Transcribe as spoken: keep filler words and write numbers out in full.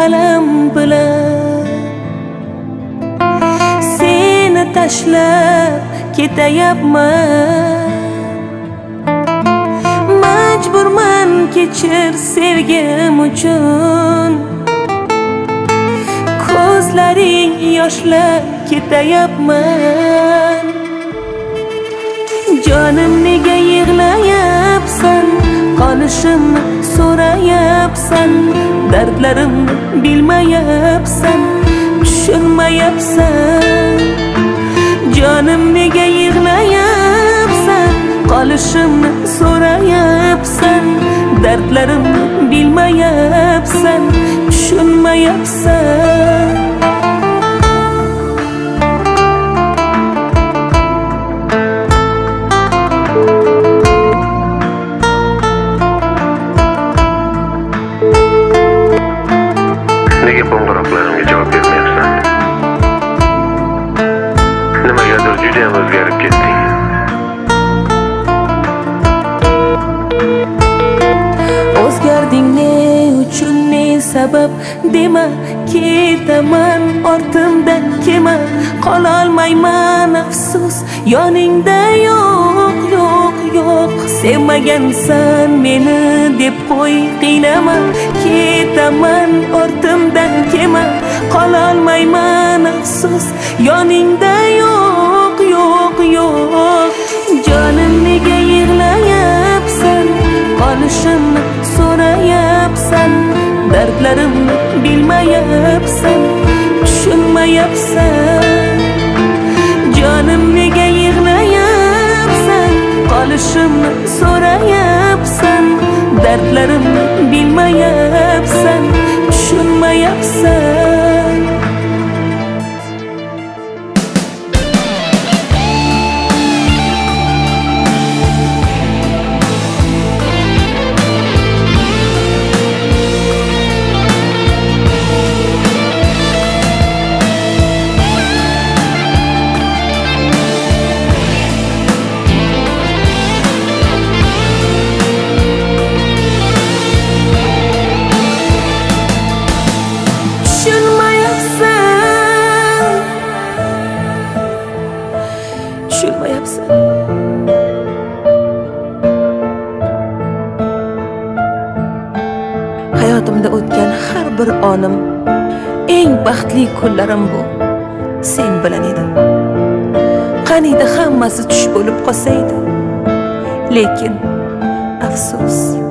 alam bilan seni tashlab ketayapman. Majburman kechir sevgim uchun, ko'zlaring yoshlab ketayapman. Jonim nega yig'layapsan, qolishimni so'rayapsan, dardlarimni bilmayapsan, tushunmayapsan. Jonim nega yig'layapsan, qolishimni so'rayapsan, dardlarimni bilmayapsan, tushunmayapsan. Sabab dema ketaman, ortimdan kema qololmayman. Afsus yoningda yo'q, yo'q, yo'q. Sevmagansan meni deb qo'y, qiynama. Ketaman, ortimdan kema qololmayman. Afsus yoningda yo'q, yo'q, yo'q. Jonim nega yig'layapsan, qolishimni so'rayapsan, dardlarimni bilmayapsan, tushunmayapsan. Jonim nega yig'layapsan, qolishimni so'rayapsan, dardlarimni bilmayapsan, tushunmayapsan. Baxtli kunlarim bu sen bilan edi. Qaniydi hammasi tush bo'lib qolsaydi, lekin afsus.